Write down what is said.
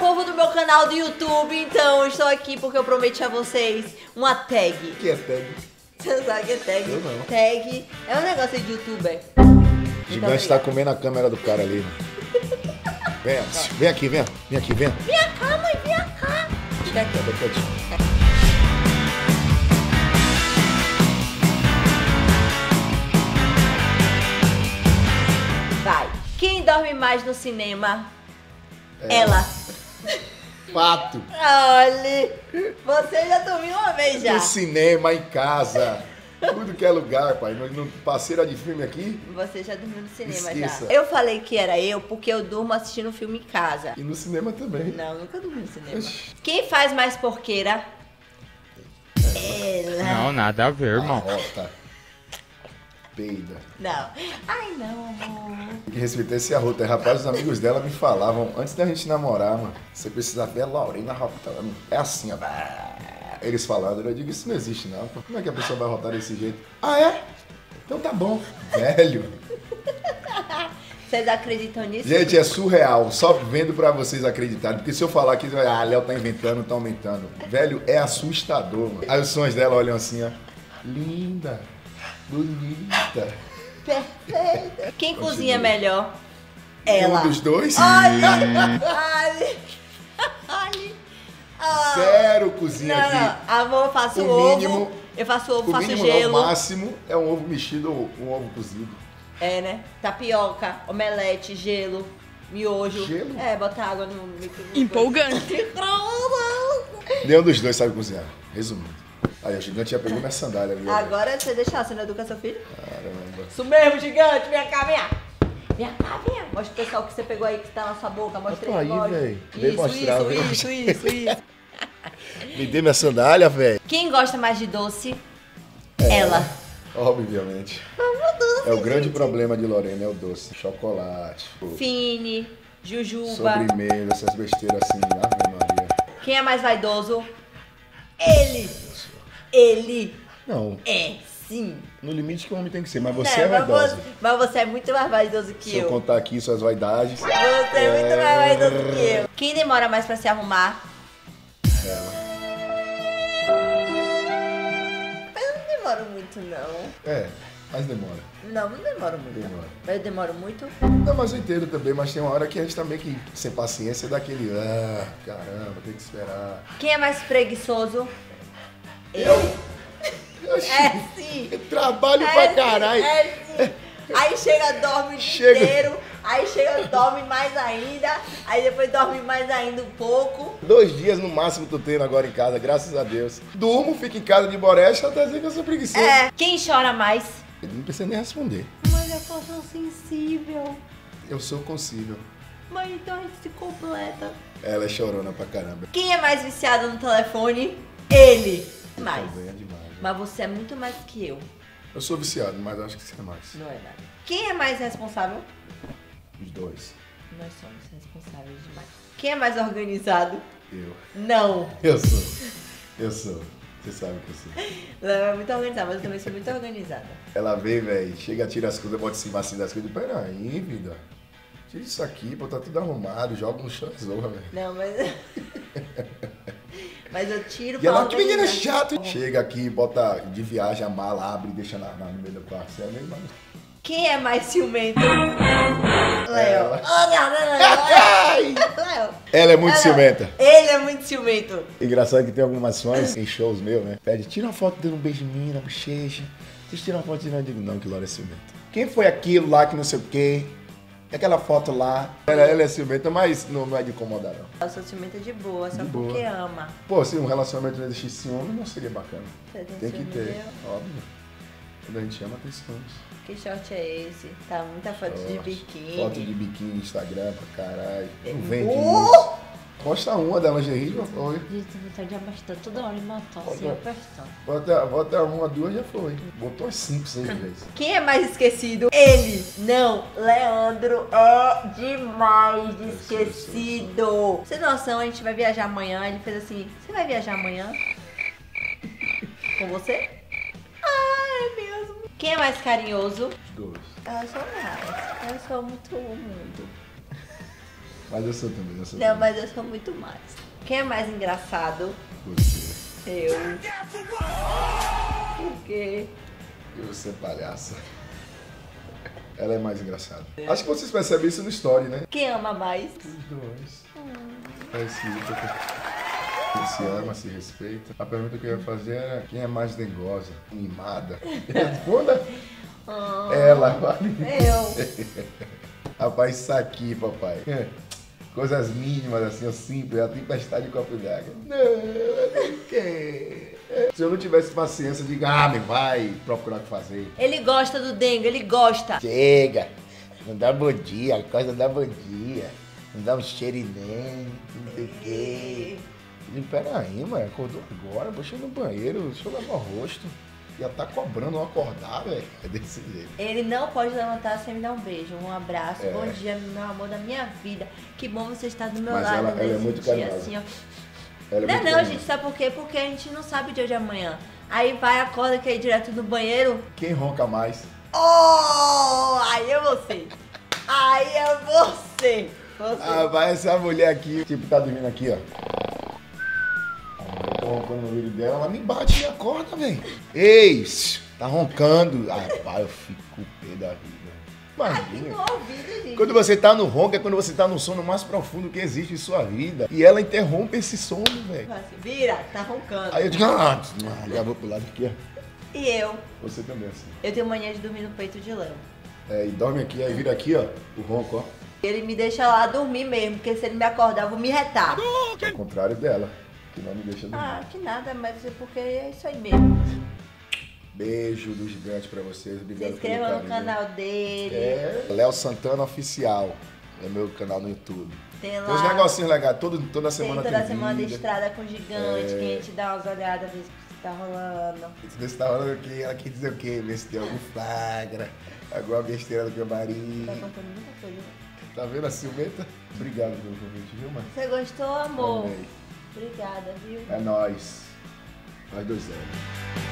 povo do meu canal do YouTube. Então, eu estou aqui porque eu prometi a vocês uma tag. O que é tag? Você não sabe o que é tag? Eu não. Tag é um negócio de youtuber. O gigante tá comendo a câmera do cara ali. Vem, vem aqui, vem. Vem aqui, vem. Vem cá, mãe, vem cá. Vem aqui. Quem dorme mais no cinema? Ela. Fato. Olha, você já dormiu uma vez já. No cinema, em casa, tudo que é lugar, pai. No parceira de filme aqui. Você já dormiu no cinema. Esqueça. Já. Eu falei que era eu porque eu durmo assistindo filme em casa. E no cinema também. Não, nunca dormi no cinema. Oxi. Quem faz mais porqueira? Ela. Não, nada a ver, irmão. Ah, tá. Peida. Não. Ai, não, amor. Tem que respeitar esse arroto. Rapaz, os amigos dela me falavam, antes da gente namorar, mano, você precisa ver a Lorena rotando. É assim, ó. Eles falando, eu digo, isso não existe, não. Como é que a pessoa vai rotar desse jeito? Ah, é? Então tá bom. Velho. Vocês acreditam nisso? Gente, é surreal. Só vendo pra vocês acreditarem. Porque se eu falar aqui, vai, ah, Léo tá inventando, tá aumentando. Velho, é assustador, mano. Aí os sons dela olham assim, ó. Linda. Bonita. Perfeita. Quem cozinha melhor? Ela. Um dos dois? Olha, olha, olha. Zero cozinha não, aqui. Não. Amor, eu faço o ovo. Mínimo, eu faço ovo, faço mínimo, gelo. Não, o máximo é um ovo mexido ou um ovo cozido. É, né? Tapioca, omelete, gelo, miojo. Gelo? É, botar água no micro-ondas. Empolgante. Nenhum dos dois sabe cozinhar. Resumindo. Aí o gigante já pegou minha sandália ali. Agora você deixa, você não educa seu filho? Caramba. Isso mesmo, gigante, vem cá, vem cá. Vem cá, vem cá. Mostra pro pessoal o que você pegou aí, que tá na sua boca. Mostra aí, velho. Isso. Me dê minha sandália, velho. Quem gosta mais de doce? Ela. Obviamente. É o grande problema de Lorena, é o doce. Chocolate. Fine, jujuba. Sobremesa, essas besteiras assim. Ave Maria. Quem é mais vaidoso? Ele. Ele não é, sim. No limite que o homem tem que ser, mas você não, é vaidoso. Mas você é muito mais vaidoso que eu. Se eu contar aqui suas vaidades... Você é muito mais vaidoso que eu. Quem demora mais pra se arrumar? Ela. Eu não demoro muito, não. É, mas demora. Não, não demoro muito. Demora. Eu demoro muito? Não, mas eu entendo também, mas tem uma hora que a gente tá meio que sem paciência, dá aquele... Ah, caramba, tem que esperar. Quem é mais preguiçoso? Eu é sim. Trabalho pra caralho. É sim. Aí chega, dorme o dia inteiro. Aí chega, dorme mais ainda. Aí depois dorme mais ainda um pouco. 2 dias no máximo tô tendo agora em casa, graças a Deus. Durmo, fico em casa de boresta até dizer que eu sou preguiçoso. É. Quem chora mais? Eu não precisa nem responder. Mas eu sou tão sensível. Eu sou consível. Mas então a gente se completa. Ela é chorona pra caramba. Quem é mais viciado no telefone? Ele. Mais. É demais, né? Mas você é muito mais que eu. Eu sou viciado, mas acho que você é mais. Não é nada. Quem é mais responsável? Os dois. Nós somos responsáveis demais. Quem é mais organizado? Eu. Não. Eu sou. Eu sou. Você sabe que eu sou. Ela é muito organizada, mas eu também sou muito organizada. Ela vem, velho, chega, tira as coisas, bota em cima assim das coisas. Peraí, vida. Tira isso aqui, bota tudo arrumado, joga no chão, zorra, velho. Não, mas... Mas eu tiro pra ela, que menina chato! Chega aqui, bota de viagem a mala, abre e deixa no meio do quarto. Você é mesmo. Quem é mais ciumento? Léo. Ela é muito ciumenta. Ele é muito ciumento. Engraçado que tem algumas ações em shows meus, né? Pede, tira uma foto dando um beijo em mim na bochecha. Vocês tiram uma foto de mim, eu digo, não, que Laura é ciumenta. Quem foi aquilo lá que não sei o quê? Aquela foto lá, ela é ciumenta, mas não é de incomodar, não. Eu sou ciumenta de boa, só de porque boa. Ama. Pô, se um relacionamento não existisse ciúme, não seria bacana. Tem que ter, óbvio. Quando a gente ama, tem ciúmes. Que short é esse? Tá muita foto de biquíni. Foto de biquíni no Instagram, pra caralho. Não vende isso. Posta uma da lingerie, já foi. Isso, você já bastou toda hora e matou, assim, apertando. Bota uma, duas, já foi. Botou as 5, 6 vezes. Quem é mais esquecido? Ele. Não, Leandro é demais esquecido. Sem noção, a gente vai viajar amanhã. Ele fez assim, você vai viajar amanhã? Com você? Ah, é mesmo. Quem é mais carinhoso? Os dois. Eu sou mais. Eu sou muito... Mas eu sou também, eu sou. Não, também. Mas eu sou muito mais. Quem é mais engraçado? Você. Eu. Por quê? Porque você é palhaça. Ela é mais engraçada. Acho que vocês percebem isso no story, né? Quem ama mais? Os dois. É esquisito. Se ama, se respeita. A pergunta que eu ia fazer era quem é mais dengosa, mimada? Responda. Ela, vale. Eu. Rapaz, isso aqui, papai. Coisas mínimas, assim, simples. A tempestade de copo d'água. Não, eu não quero. Se eu não tivesse paciência, diga, ah, me vai procurar o que fazer. Ele gosta do dengue, ele gosta. Chega, não dá bom dia, a coisa dá bom dia. Não dá um cheirinento, não sei o quê. Ele, peraí, mano, acordou agora, vou chegar no banheiro, deixa eu lavar o rosto. Já tá cobrando não acordar, velho. É desse jeito. Ele não pode levantar sem me dar um beijo, um abraço, bom dia, meu amor da minha vida. Que bom você estar do meu lado. Ela é muito carinhosa. Assim, ó. Ela não, é não, gente, sabe por quê? Porque a gente não sabe de hoje amanhã. Aí vai, acorda, quer ir direto no banheiro. Quem ronca mais? Oh, aí é você. Aí é você. Ah, vai essa mulher aqui, tipo, tá dormindo aqui, ó. Eu tô roncando no vídeo dela, ela me bate e acorda, velho. Ei, tá roncando. Ah, pai, eu fico com o pé da vida. Imagina. Quando você tá no ronco, é quando você tá no sono mais profundo que existe em sua vida. E ela interrompe esse sono, velho. Vira, tá roncando. Aí eu digo, ah, já vou pro lado aqui, ó. E eu? Você também, assim. Eu tenho mania de dormir no peito de Léo. É, e dorme aqui, aí vira aqui, ó, o ronco, ó. Ele me deixa lá dormir mesmo, porque se ele me acordar, eu vou me retar. Ao contrário dela, que não me deixa dormir. Ah, que nada, mas é porque é isso aí mesmo. Beijo do gigante pra vocês, obrigado. Se inscreva no canal dele. É, Léo Santana Oficial, é meu canal no YouTube. Tem lá. Tem uns negocinhos legais, toda semana tem vídeo. Toda semana de estrada com o gigante, que a gente dá umas olhadas, vê se tá rolando. Vê se tá rolando aqui, ela quer dizer o quê? Vê se tem algum flagra, alguma besteira do gabarito. Tá contando muita coisa. Tá vendo a Silveta? Obrigado pelo convite, viu, mãe? Você gostou, amor? Amei. Obrigada, viu? É nóis. Nós dois é.